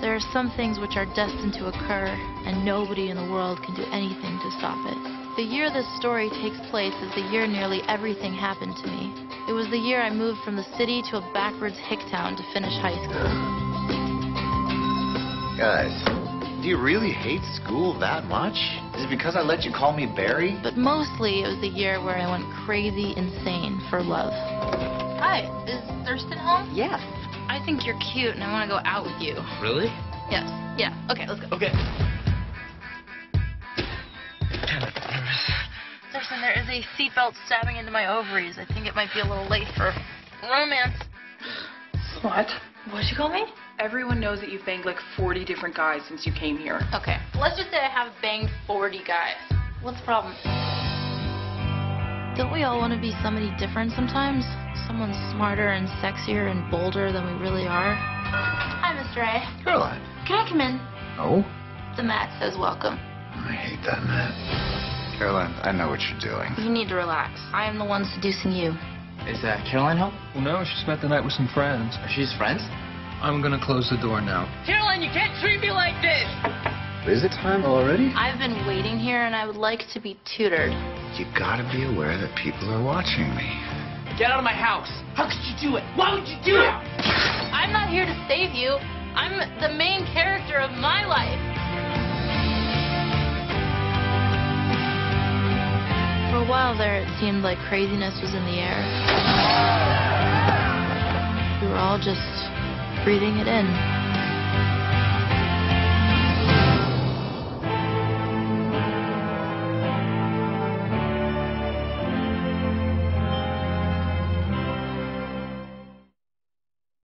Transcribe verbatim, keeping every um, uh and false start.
There are some things which are destined to occur, and nobody in the world can do anything to stop it. The year this story takes place is the year nearly everything happened to me. It was the year I moved from the city to a backwards hick town to finish high school. Guys, do you really hate school that much? Is it because I let you call me Barry? But mostly it was the year where I went crazy insane for love. Hi, is Thurston home? Yeah. I think you're cute, and I want to go out with you. Really? Yes. Yeah. Okay, let's go. Okay. Thurston, there is a seatbelt stabbing into my ovaries. I think it might be a little late for romance. What? What did you call me? Everyone knows that you've banged like forty different guys since you came here. Okay. Let's just say I have banged forty guys. What's the problem? Don't we all want to be somebody different sometimes? Someone smarter and sexier and bolder than we really are? Hi, Mister Ray. Caroline. Can I come in? No. The mat says welcome. I hate that mat. Caroline, I know what you're doing. You need to relax. I am the one seducing you. Is uh, Caroline home? Well, no, she spent the night with some friends. She's friends? I'm gonna close the door now. Caroline, you can't treat me like this! Is it time already? I've been waiting here, and I would like to be tutored. You gotta be aware that people are watching me. Get out of my house! How could you do it? Why would you do it? I'm not here to save you. I'm the main character of my life. For a while there, it seemed like craziness was in the air. We were all just breathing it in.